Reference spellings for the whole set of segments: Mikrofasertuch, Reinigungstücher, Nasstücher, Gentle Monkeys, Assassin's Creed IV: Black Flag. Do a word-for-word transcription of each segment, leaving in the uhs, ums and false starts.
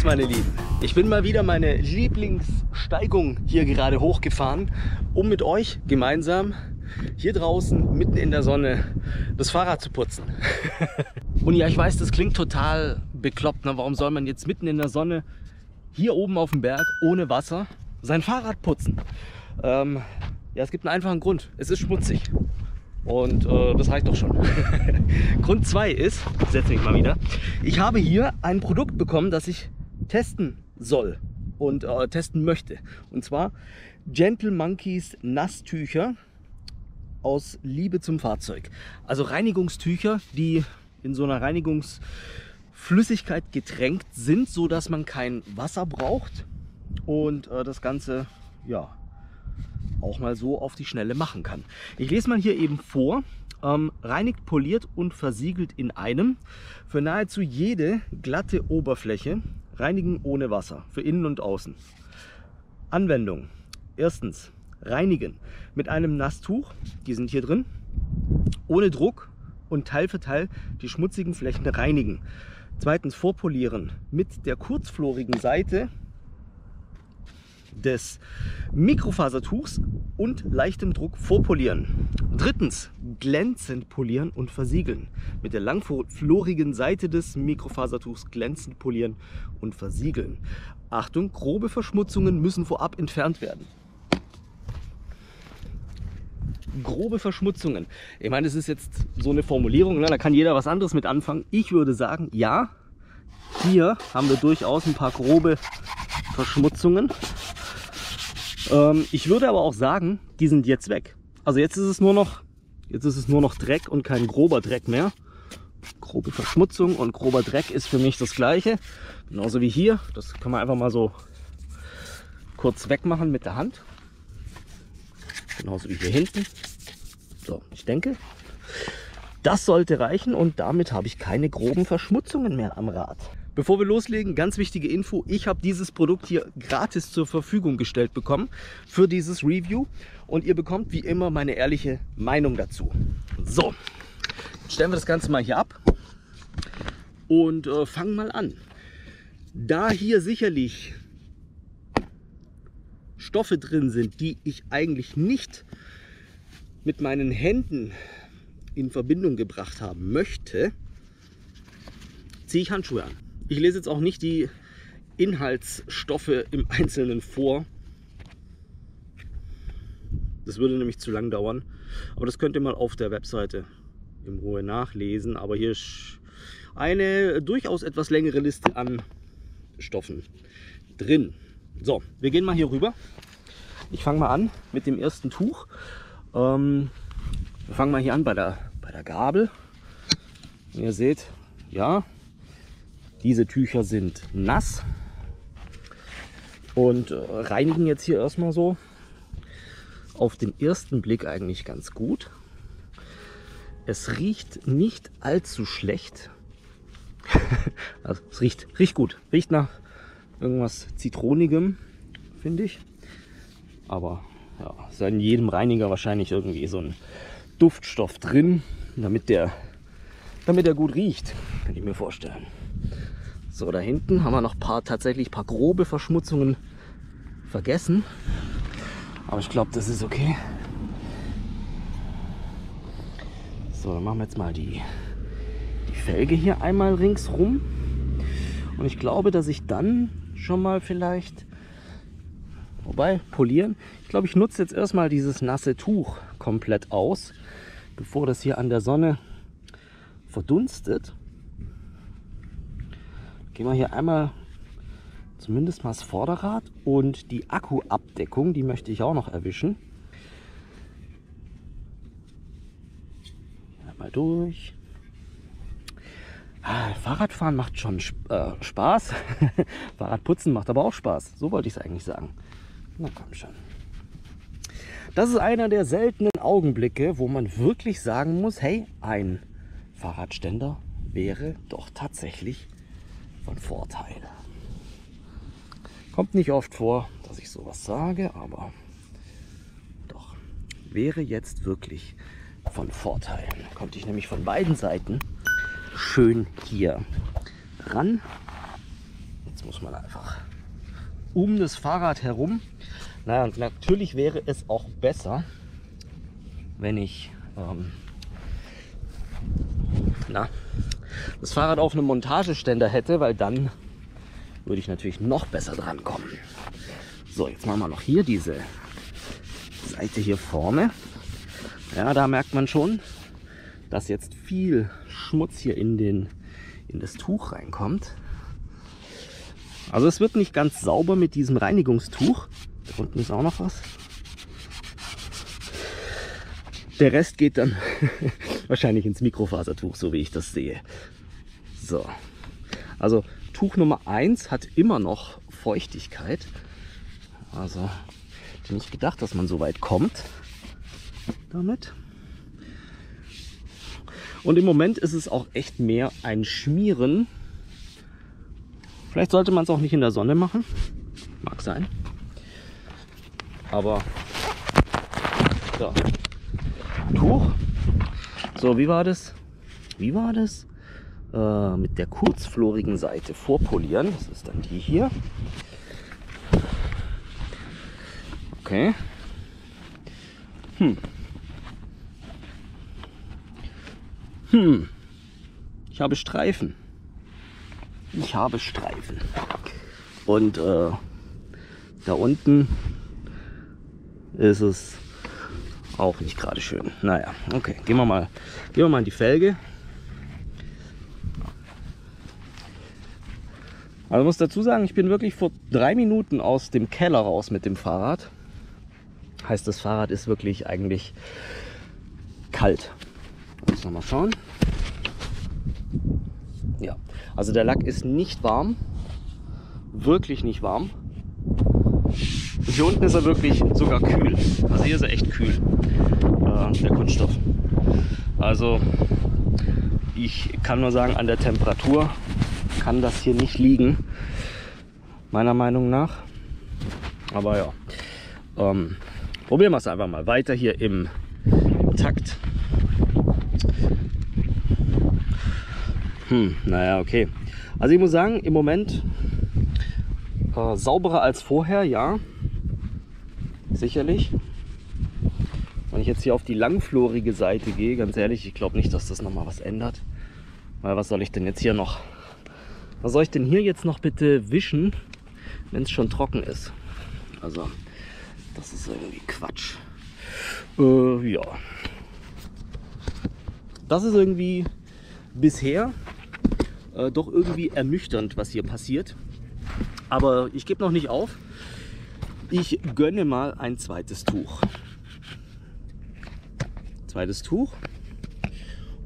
Servus meine Lieben, ich bin mal wieder meine Lieblingssteigung hier gerade hochgefahren, um mit euch gemeinsam hier draußen mitten in der Sonne das Fahrrad zu putzen. Und ja, ich weiß, das klingt total bekloppt, ne? Warum soll man jetzt mitten in der Sonne hier oben auf dem Berg ohne Wasser sein Fahrrad putzen? Ähm, ja, es gibt einen einfachen Grund, es ist schmutzig. Und äh, das reicht doch schon. Grund zwei ist, setze mich mal wieder, ich habe hier ein Produkt bekommen, das ich testen soll und äh, testen möchte. Und zwar Gentle Monkeys Nasstücher aus Liebe zum Fahrzeug. Also Reinigungstücher, die in so einer Reinigungsflüssigkeit getränkt sind, so dass man kein Wasser braucht und äh, das Ganze, ja, auch mal so auf die Schnelle machen kann. Ich lese mal hier eben vor. Ähm, reinigt, poliert und versiegelt in einem. Für nahezu jede glatte Oberfläche. Reinigen ohne Wasser. Für innen und außen. Anwendung. Erstens. Reinigen. Mit einem Nasstuch. Die sind hier drin. Ohne Druck und Teil für Teil die schmutzigen Flächen reinigen. Zweitens. Vorpolieren. Mit der kurzflorigen Seite des Mikrofasertuchs und leichtem Druck vorpolieren. Drittens, glänzend polieren und versiegeln. Mit der langflorigen Seite des Mikrofasertuchs glänzend polieren und versiegeln. Achtung, grobe Verschmutzungen müssen vorab entfernt werden. Grobe Verschmutzungen. Ich meine, das ist jetzt so eine Formulierung, ne? Da kann jeder was anderes mit anfangen. Ich würde sagen, ja, hier haben wir durchaus ein paar grobe Verschmutzungen. Ähm, ich würde aber auch sagen, die sind jetzt weg. Also jetzt ist es nur noch, jetzt ist es nur noch Dreck und kein grober Dreck mehr. Grobe Verschmutzung und grober Dreck ist für mich das Gleiche. Genauso wie hier. Das kann man einfach mal so kurz wegmachen mit der Hand. Genauso wie hier hinten. So, ich denke, das sollte reichen und damit habe ich keine groben Verschmutzungen mehr am Rad. Bevor wir loslegen, ganz wichtige Info, ich habe dieses Produkt hier gratis zur Verfügung gestellt bekommen für dieses Review und ihr bekommt wie immer meine ehrliche Meinung dazu. So, stellen wir das Ganze mal hier ab und äh, fangen mal an. Da hier sicherlich Stoffe drin sind, die ich eigentlich nicht mit meinen Händen in Verbindung gebracht haben möchte, ziehe ich Handschuhe an. Ich lese jetzt auch nicht die Inhaltsstoffe im Einzelnen vor. Das würde nämlich zu lang dauern. Aber das könnt ihr mal auf der Webseite in Ruhe nachlesen. Aber hier ist eine durchaus etwas längere Liste an Stoffen drin. So, wir gehen mal hier rüber. Ich fange mal an mit dem ersten Tuch. Ähm, wir fangen mal hier an bei der, bei der Gabel. Und ihr seht, ja... Diese Tücher sind nass und reinigen jetzt hier erstmal so auf den ersten Blick eigentlich ganz gut. Es riecht nicht allzu schlecht. Also es riecht, riecht gut. Riecht nach irgendwas Zitronigem, finde ich. Aber ja, ist in jedem Reiniger wahrscheinlich irgendwie so ein Duftstoff drin, damit der, damit der gut riecht, kann ich mir vorstellen. So, da hinten haben wir noch ein paar, tatsächlich ein paar grobe Verschmutzungen vergessen. Aber ich glaube, das ist okay. So, dann machen wir jetzt mal die, die Felge hier einmal ringsrum. Und ich glaube, dass ich dann schon mal vielleicht, wobei, polieren. Ich glaube, ich nutze jetzt erstmal dieses nasse Tuch komplett aus, bevor das hier an der Sonne verdunstet. Gehen wir hier einmal zumindest mal das Vorderrad und die Akkuabdeckung, die möchte ich auch noch erwischen. Einmal durch. Ah, Fahrradfahren macht schon äh, Spaß. Fahrradputzen macht aber auch Spaß. So wollte ich es eigentlich sagen. Na komm schon. Das ist einer der seltenen Augenblicke, wo man wirklich sagen muss, hey, ein Fahrradständer wäre doch tatsächlich von Vorteil. Kommt nicht oft vor, dass ich sowas sage, aber doch, wäre jetzt wirklich von Vorteil. Da konnte ich nämlich von beiden Seiten schön hier ran. Jetzt Jetzt muss man einfach um das Fahrrad herum. Naja, und natürlich wäre es auch besser, wenn ich ähm, na, das Fahrrad auf einem Montageständer hätte, weil dann würde ich natürlich noch besser dran kommen. So, jetzt machen wir noch hier diese Seite hier vorne. Ja, da merkt man schon, dass jetzt viel Schmutz hier in, den, in das Tuch reinkommt. Also es wird nicht ganz sauber mit diesem Reinigungstuch. Da unten ist auch noch was. Der Rest geht dann wahrscheinlich ins Mikrofasertuch, so wie ich das sehe. So, also Tuch Nummer eins hat immer noch Feuchtigkeit. Also hätte nicht gedacht, dass man so weit kommt damit. Und im Moment ist es auch echt mehr ein Schmieren. Vielleicht sollte man es auch nicht in der Sonne machen. Mag sein. Aber ja. Tuch. So, wie war das? Wie war das? Äh, mit der kurzflorigen Seite vorpolieren. Das ist dann die hier. Okay. Hm. Hm. Ich habe Streifen. Ich habe Streifen. Und äh, da unten ist es auch nicht gerade schön. Naja, okay. Gehen wir mal, gehen wir mal in die Felge. Also muss dazu sagen, ich bin wirklich vor drei Minuten aus dem Keller raus mit dem Fahrrad. Heißt, das Fahrrad ist wirklich eigentlich kalt. Jetzt nochmal schauen. Ja, also der Lack ist nicht warm, wirklich nicht warm. Hier unten ist er wirklich sogar kühl. Also hier ist er echt kühl, äh, der Kunststoff. Also ich kann nur sagen, an der Temperatur kann das hier nicht liegen, meiner Meinung nach. Aber ja, ähm, probieren wir es einfach mal weiter hier im Takt. Hm, naja, okay. Also ich muss sagen, im Moment äh, sauberer als vorher, ja. Sicherlich. Wenn ich jetzt hier auf die langflorige Seite gehe, ganz ehrlich, ich glaube nicht, dass das nochmal was ändert. Weil was soll ich denn jetzt hier noch, was soll ich denn hier jetzt noch bitte wischen, wenn es schon trocken ist? Also, das ist irgendwie Quatsch. Äh, ja. Das ist irgendwie bisher... Äh, doch irgendwie ernüchternd, was hier passiert. Aber ich gebe noch nicht auf. Ich gönne mal ein zweites Tuch. Zweites Tuch.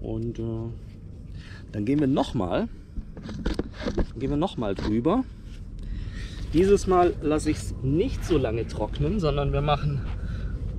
Und äh, dann gehen wir nochmal. Gehen wir nochmal drüber. Dieses Mal lasse ich es nicht so lange trocknen, sondern wir machen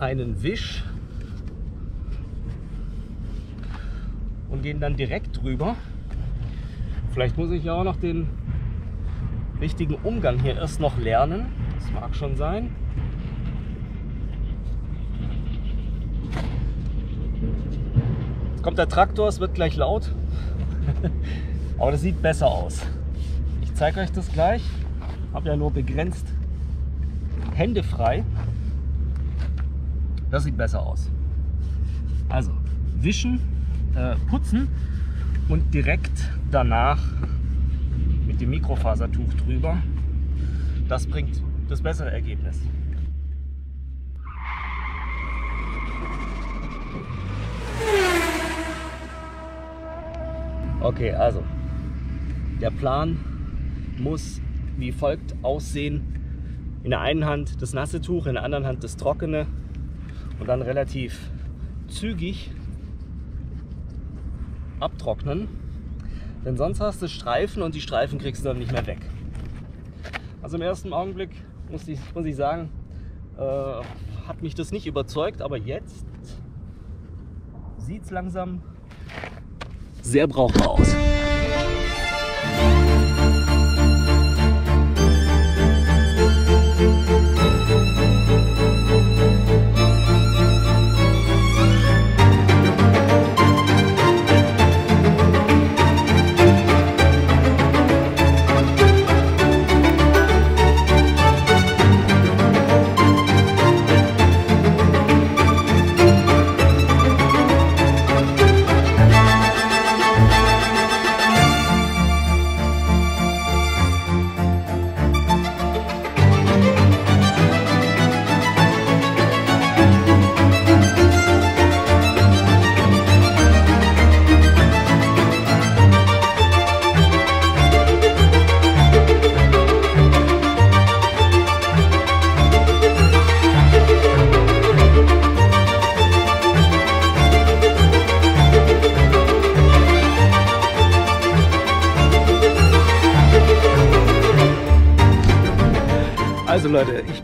einen Wisch. Und gehen dann direkt drüber. Vielleicht muss ich ja auch noch den richtigen Umgang hier erst noch lernen. Das mag schon sein. Jetzt kommt der Traktor, es wird gleich laut. Aber das sieht besser aus. Ich zeige euch das gleich. Ich habe ja nur begrenzt Hände frei. Das sieht besser aus. Also wischen, äh, putzen. Und direkt danach mit dem Mikrofasertuch drüber. Das bringt das bessere Ergebnis. Okay, also der Plan muss wie folgt aussehen. In der einen Hand das nasse Tuch, in der anderen Hand das trockene und dann relativ zügig abtrocknen, denn sonst hast du Streifen und die Streifen kriegst du dann nicht mehr weg. Also im ersten Augenblick muss ich, muss ich sagen, äh, hat mich das nicht überzeugt, aber jetzt sieht es langsam sehr brauchbar aus.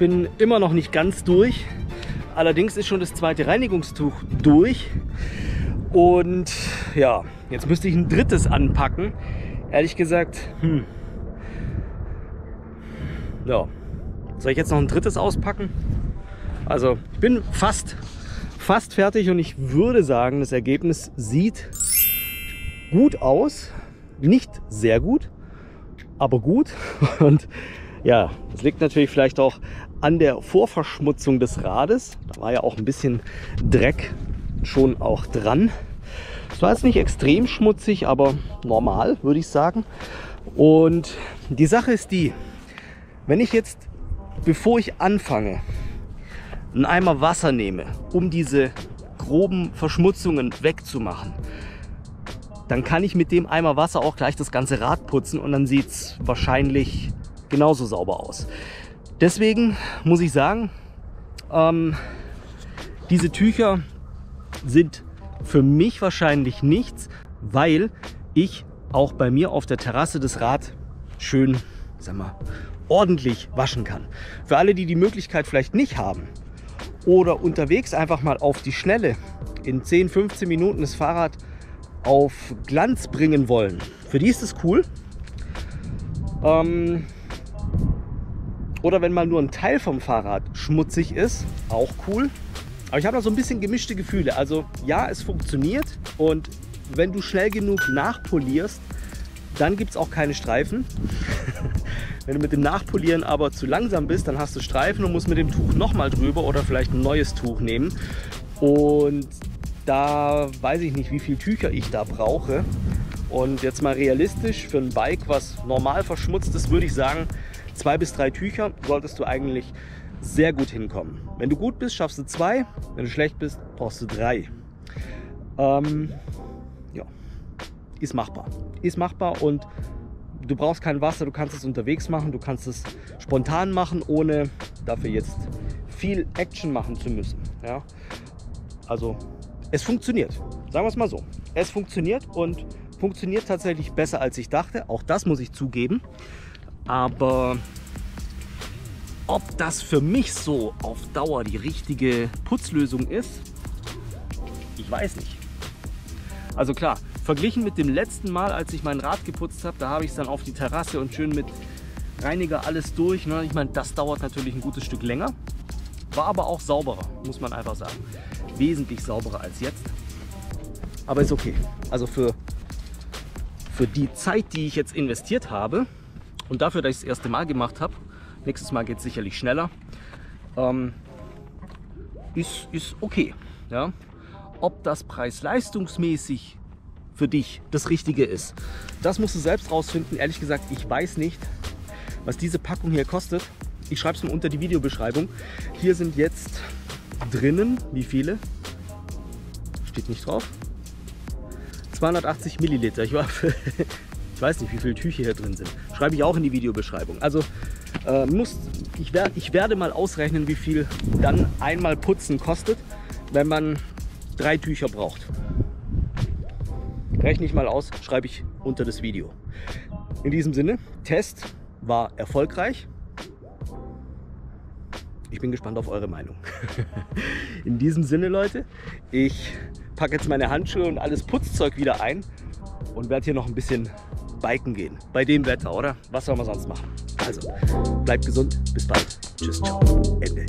bin immer noch nicht ganz durch. Allerdings ist schon das zweite Reinigungstuch durch. Und ja, jetzt müsste ich ein drittes anpacken. Ehrlich gesagt, hm. Ja. Soll ich jetzt noch ein drittes auspacken? Also ich bin fast, fast fertig und ich würde sagen, das Ergebnis sieht gut aus. Nicht sehr gut, aber gut. Und ja, das liegt natürlich vielleicht auch an der Vorverschmutzung des Rades. Da war ja auch ein bisschen Dreck schon auch dran. Es war jetzt nicht extrem schmutzig, aber normal, würde ich sagen. Und die Sache ist die, wenn ich jetzt, bevor ich anfange, einen Eimer Wasser nehme, um diese groben Verschmutzungen wegzumachen, dann kann ich mit dem Eimer Wasser auch gleich das ganze Rad putzen und dann sieht es wahrscheinlich genauso sauber aus. Deswegen muss ich sagen, ähm, diese Tücher sind für mich wahrscheinlich nichts, weil ich auch bei mir auf der Terrasse das Rad schön, sag mal, ordentlich waschen kann. Für alle, die die Möglichkeit vielleicht nicht haben oder unterwegs einfach mal auf die Schnelle in zehn, fünfzehn Minuten das Fahrrad auf Glanz bringen wollen, für die ist es cool. Ähm, oder wenn mal nur ein Teil vom Fahrrad schmutzig ist, auch cool. Aber ich habe noch so ein bisschen gemischte Gefühle. Also ja, es funktioniert und wenn du schnell genug nachpolierst, dann gibt es auch keine Streifen. Wenn du mit dem Nachpolieren aber zu langsam bist, dann hast du Streifen und musst mit dem Tuch nochmal drüber oder vielleicht ein neues Tuch nehmen. Und da weiß ich nicht, wie viele Tücher ich da brauche. Und jetzt mal realistisch, für ein Bike, was normal verschmutzt ist, würde ich sagen, zwei bis drei Tücher solltest du eigentlich sehr gut hinkommen. Wenn du gut bist, schaffst du zwei. Wenn du schlecht bist, brauchst du drei. Ähm, ja, ist machbar. Ist machbar und du brauchst kein Wasser, du kannst es unterwegs machen, du kannst es spontan machen, ohne dafür jetzt viel Action machen zu müssen. Ja? Also es funktioniert, sagen wir es mal so. Es funktioniert und funktioniert tatsächlich besser, als ich dachte. Auch das muss ich zugeben. Aber ob das für mich so auf Dauer die richtige Putzlösung ist, ich weiß nicht. Also klar, verglichen mit dem letzten Mal, als ich mein Rad geputzt habe, da habe ich es dann auf die Terrasse und schön mit Reiniger alles durch. Ne? Ich meine, das dauert natürlich ein gutes Stück länger. War aber auch sauberer, muss man einfach sagen. Wesentlich sauberer als jetzt. Aber ist okay. Also für, für die Zeit, die ich jetzt investiert habe und dafür, dass ich das erste Mal gemacht habe, nächstes Mal geht es sicherlich schneller, ähm, ist, ist okay. Ja? Ob das preis-leistungsmäßig für dich das Richtige ist, das musst du selbst rausfinden. Ehrlich gesagt, ich weiß nicht, was diese Packung hier kostet. Ich schreibe es mal unter die Videobeschreibung. Hier sind jetzt drinnen, wie viele? Steht nicht drauf. zweihundertachtzig Milliliter. Ich, war ich weiß nicht, wie viele Tücher hier drin sind. Schreibe ich auch in die Videobeschreibung. Also äh, muss, ich, wer, ich werde mal ausrechnen, wie viel dann einmal putzen kostet, wenn man drei Tücher braucht. Rechne ich mal aus, schreibe ich unter das Video. In diesem Sinne, Test war erfolgreich. Ich bin gespannt auf eure Meinung. In diesem Sinne, Leute, ich packe jetzt meine Handschuhe und alles Putzzeug wieder ein und werde hier noch ein bisschen biken gehen. Bei dem Wetter, oder? Was soll man sonst machen? Also, bleibt gesund, bis bald. Tschüss, ciao, Ende.